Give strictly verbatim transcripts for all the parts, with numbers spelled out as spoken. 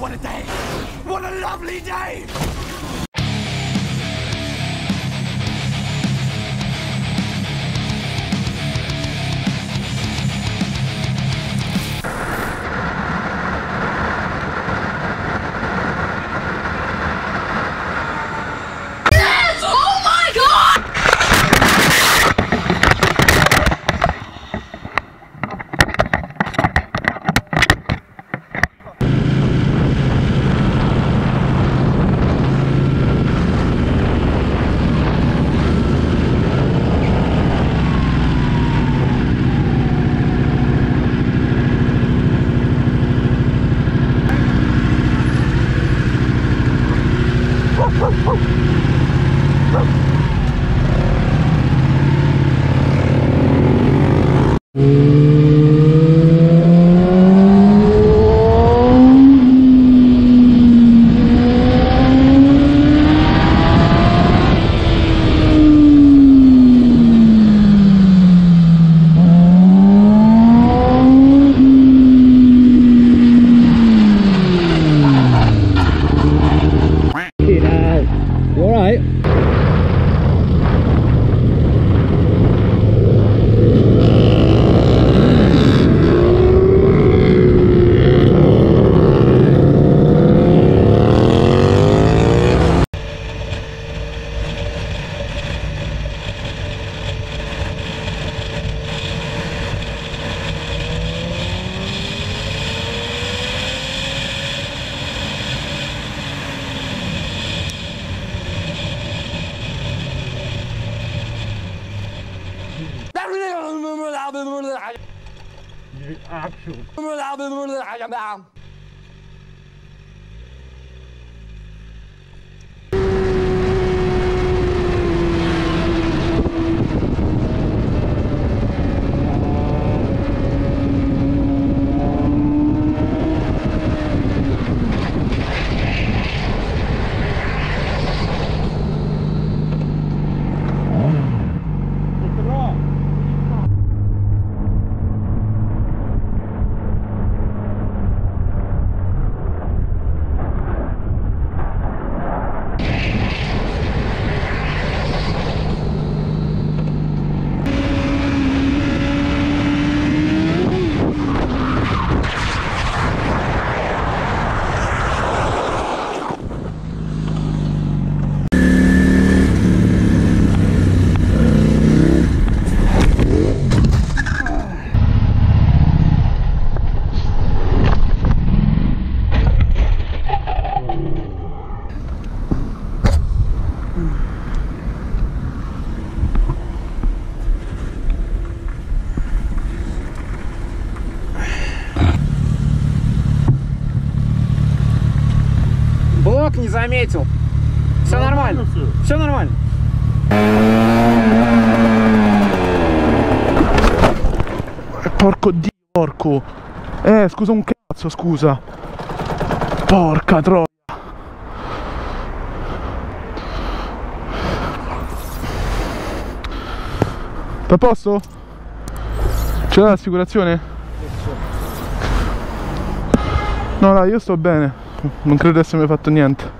what a day! What a lovely day! Action. Блок не заметил. Все ну, нормально. Все. все нормально. Porco di porco. Eh, scusa un cazzo, scusa. Porca droga. A posto? C'è l'assicurazione? No, dai, io sto bene. Non credo di essermi fatto niente.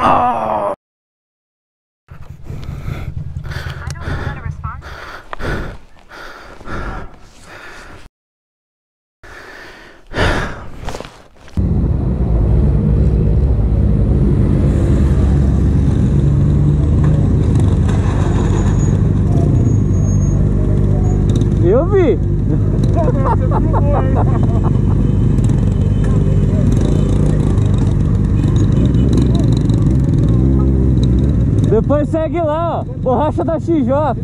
Oh. I don't know how to respond. You be? That's a good boy. Depois segue lá, ó, borracha da X J.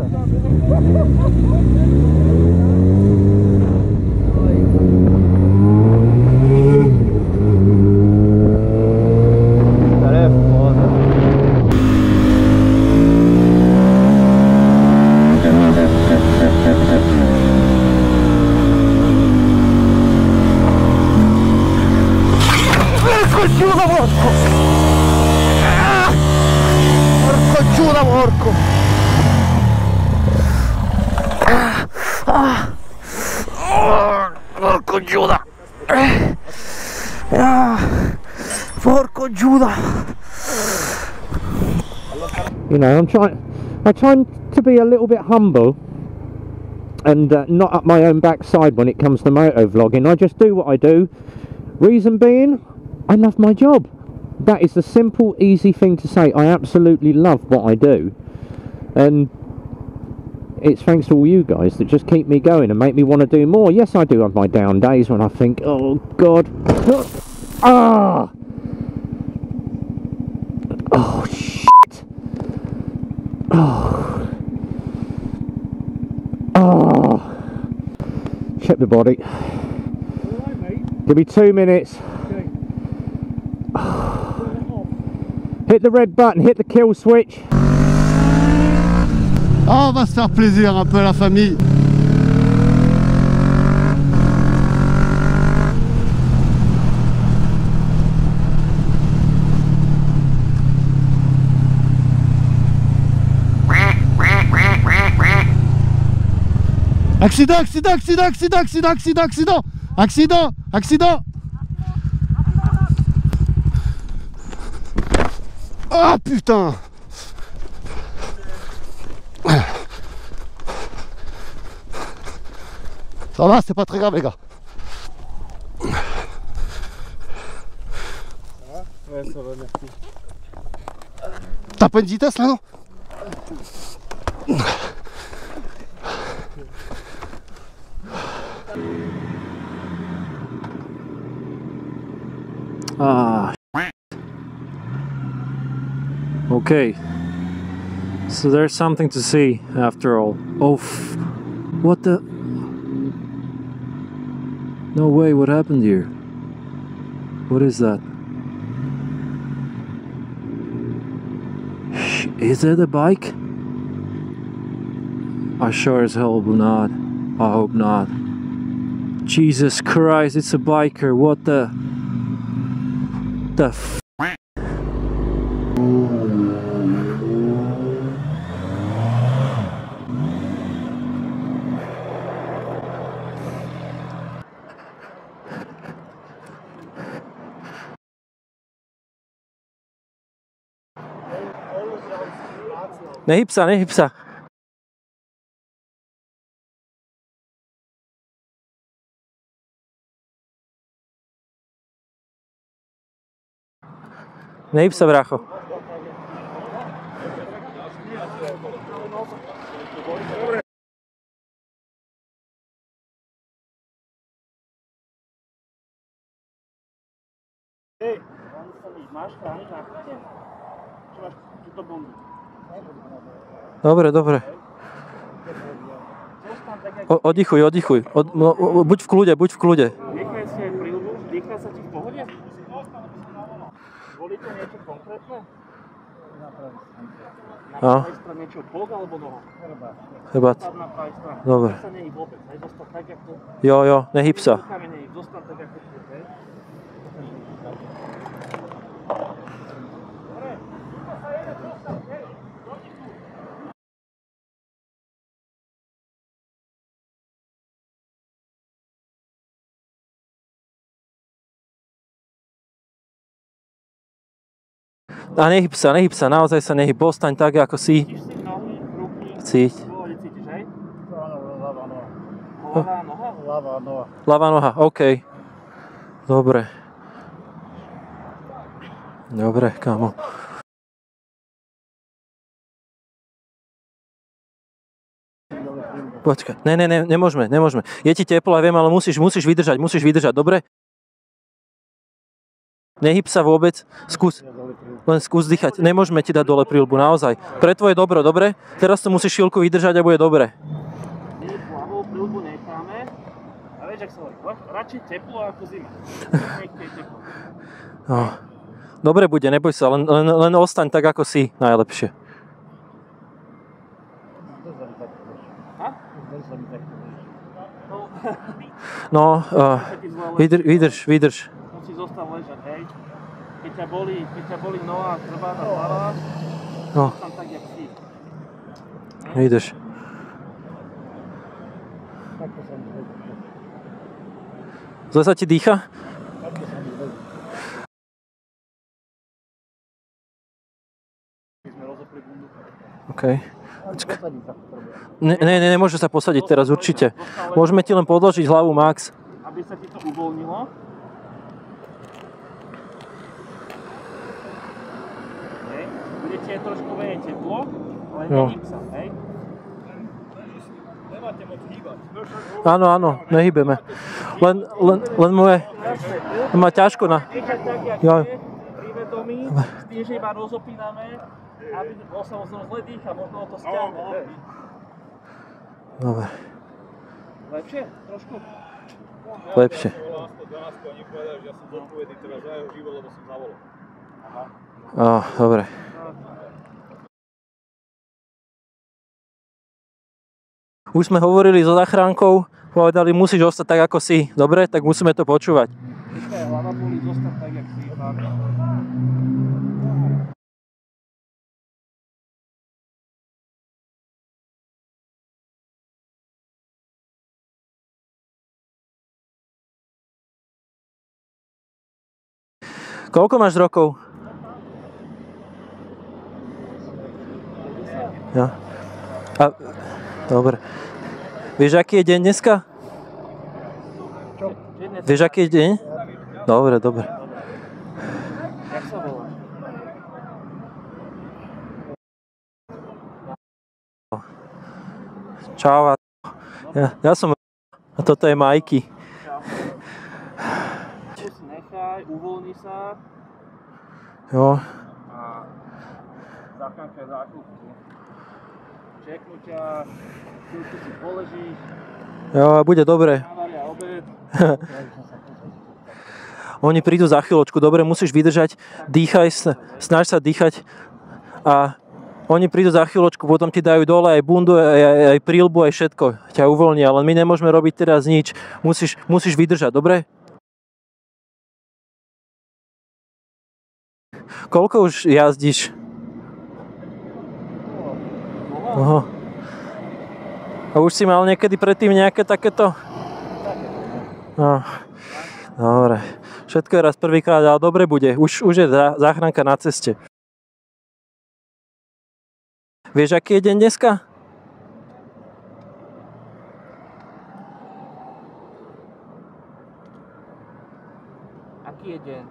Porco Giuda, Porco Giuda. You know, I'm trying. I'm trying to be a little bit humble and uh, not up my own backside when it comes to moto vlogging. I just do what I do. Reason being, I love my job. That is the simple, easy thing to say. I absolutely love what I do, and it's thanks to all you guys that just keep me going and make me want to do more. Yes, I do have my down days when I think, oh god, ah, oh shit, oh, oh, check the body. All right, mate. Give me two minutes. Okay. Oh. Hit the red button. Hit the kill switch. Oh, on va se faire plaisir un peu la famille. Accident, accident, accident, accident, accident, accident, accident, accident, accident. Ah putain. Ça va, c'est pas très grave les gars. Ça va? Ouais, ça va, merci. T'as pas une vitesse là, non? Ah. Okay. So there's something to see after all. Oh, f what the? No way, what happened here? What is that? Is it a bike? I sure as hell will not. I hope not. Jesus Christ, it's a biker. What the? The f. Nehyb se, nehyb se. Nehyb se, brácho. Hej, máš chránit nákladě? Či máš tuto bombu? Dobre, dobre. O, oddychuj, oddychuj. Od, no, buď v kľude, buď v kľude. Nechaj si aj príľbu, dýchá sa ti v pohode? Volíte niečo konkrétne? Na pravý stran niečo bok alebo noho? Chrbát. Dobre. Jo, jo, nehyb sa. A nehyb sa, nehyb sa, naozaj sa nehyb. Ostaň tak, ako si. Cíť. Ľavá noha. Ľavá noha, OK. Dobre. Dobre, kámo. Počkaj, ne, ne, ne, nemôžeme, nemôžeme. Je ti teplo, ja viem, ale musíš, musíš vydržať, musíš vydržať, dobre? Nehyb sa vôbec, skús, len skús dýchať. Nemôžeme ti dať dole príľbu, naozaj. Pre tvoje dobro, dobre? Teraz to musíš chvíľku vydržať a bude dobre. My plavou príľbu necháme, a vieš, ak sa hovorí, radšej teplo ako zima. Dobre bude, neboj sa, len, len, len ostaň tak, ako si najlepšie. No, uh, vydrž, vydrž, vydrž. To si zostal ležať, hej. Keď ťa bolí, keď ťa bolí noha, chrbát a hlava, no. Tam tak, jak si. Vydrž. Zle sa ti dýcha? OK. Ne, ne, ne, nemôže sa posadiť teraz určite. Môžeme ti len podložiť hlavu, Max. Aby sa ti to uvoľnilo. Bude ti aj trošku veľa teplo, ale nehyb sa, hej? Nemáte moc hýbať. Áno, áno, nehybeme. Len, len, len moje... Má ťažko na... Nechať tak, jak je, privedomí, s tým, že iba rozopíname. Aby osam som zle dýcha, možno ho to stiahne. Dobre. Lepšie? Trošku? Lepšie. dvanástku a nepovedajú, že ja som zodpovedný teraz za jeho život, lebo som zavolal. Á, dobre. Už sme hovorili so zachránkou, povedali, musíš ostať tak, ako si. Dobre? Tak musíme to počúvať. Vyška hlava boli, zostať tak, jak si. Koľko máš rokov? Ja. A, dobre. Vieš, aký je deň dneska? Vieš, aký je deň? Dobre, dobre. Jak sa volá? Čau. Ja, ja som... A toto je Majky. Uvoľni sa. Jo. A zachránka je záklopku. Čeknú ťa, chvíľku si poležíš. Jo, bude dobre. Návaria obed. Oni prídu za chvíľočku, dobre, musíš vydržať, dýchaj, snaž sa dýchať a oni prídu za chvíľočku, potom ti dajú dole aj bundu, aj, aj príľbu, aj všetko. Ťa uvoľnia, ale my nemôžeme robiť teraz nič. Musíš, musíš vydržať, dobre? Koľko už jazdíš? Oho. A už si mal niekedy predtým nejaké takéto? No. Dobre. Všetko je raz prvýkrát, ale dobre bude. Už, už je záchranka na ceste. Vieš, aký je deň dneska? Aký je deň?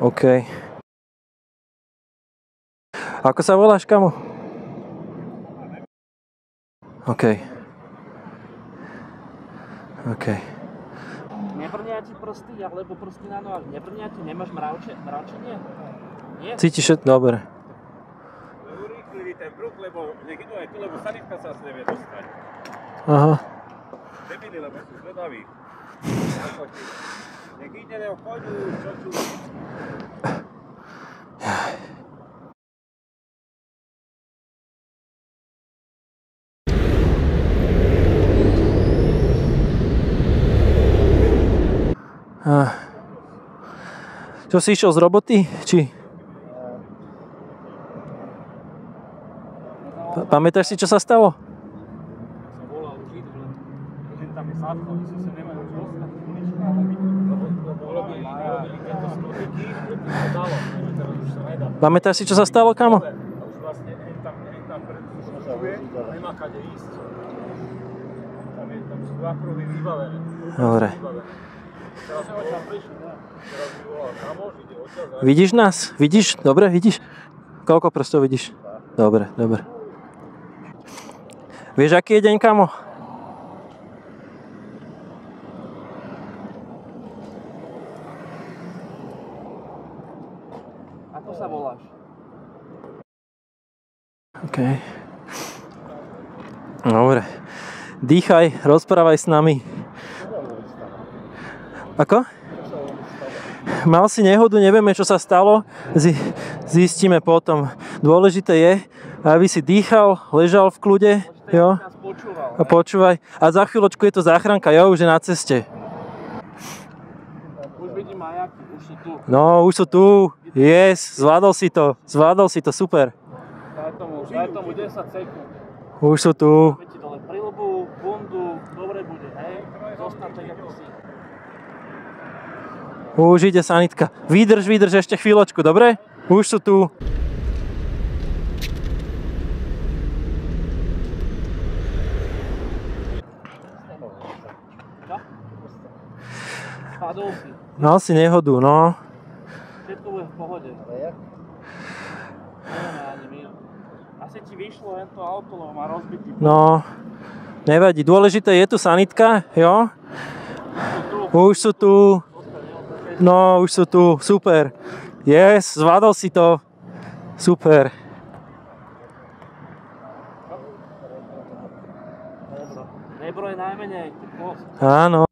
OK. Ako sa voláš, kamo? OK. OK. Nevrnia ti prsty, alebo prsty na nohách. Nevrnia ti, nemáš mravčenie? Nie? Cítiš všetko? Dobre. Urýchlili ten bruk, lebo nech idú aj tu, lebo sanitka sa asi nevie dostať. Aha. Debili, lebo sú zvedaví. Nech ide, neochodu, čo tu. Čo si išiel z roboty? Či? Pamätáš si, čo sa stalo? Som volal už idú, len tam je začátku, jestli se nemají dostat unička, ale by pamätáš si, čo sa stalo, kamo? Už vlastne tam tam predúšuje, nemá kade ísť. Tam je tam sú dva pruhy vybavené. Dobre. Vidíš nás? Vidíš? Dobre, vidíš? Koľko prstov vidíš? Dobre, dobre. Vieš, aký je deň, kamo? Ako sa voláš? OK. Dobre. Dýchaj, rozprávaj s nami. Ako? Mal si nehodu, nevieme, čo sa stalo, zistíme potom. Dôležité je, aby si dýchal, ležal v kľude, jo? A počúvaj. A za chvíľočku je to záchranka, jo, už je na ceste. Už vidím majaky, už sú tu. No, už sú tu. Yes, zvládol si to, zvládol si to, super. Daj tomu, daj tomu desať sekúnd. Už sú tu. Dáme ti dole prilbu, bundu, dobre bude, hej? Zostaň tak, ako si. Už ide sanitka. Vydrž, vydrž ešte chvíľočku, dobre? Už sú tu. Mal si nehodu, no. Všetko bude v pohode. Asi ti vyšlo len to auto, lebo má rozbitý. No, nevadí. Dôležité je tu sanitka, jo? Už sú tu. No, už sú tu, super. Yes, zvládol si to. Super. Nebroj najmenej, ty post. Áno.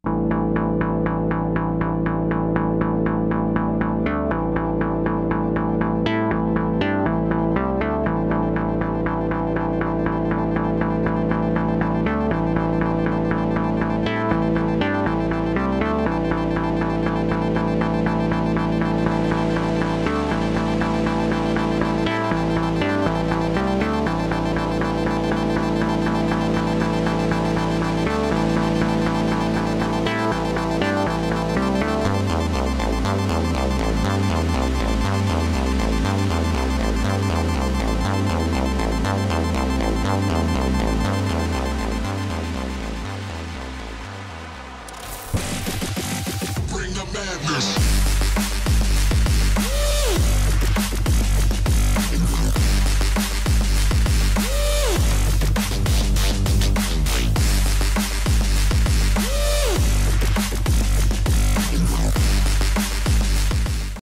Madness.